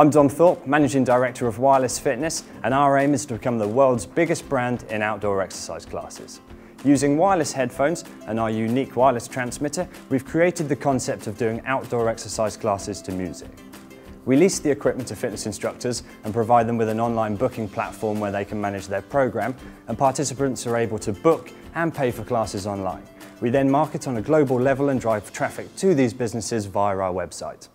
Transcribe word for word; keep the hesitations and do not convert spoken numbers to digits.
I'm Dom Thorpe, Managing Director of Wireless Fitness, and our aim is to become the world's biggest brand in outdoor exercise classes. Using wireless headphones and our unique wireless transmitter, we've created the concept of doing outdoor exercise classes to music. We lease the equipment to fitness instructors and provide them with an online booking platform where they can manage their program, and participants are able to book and pay for classes online. We then market on a global level and drive traffic to these businesses via our website.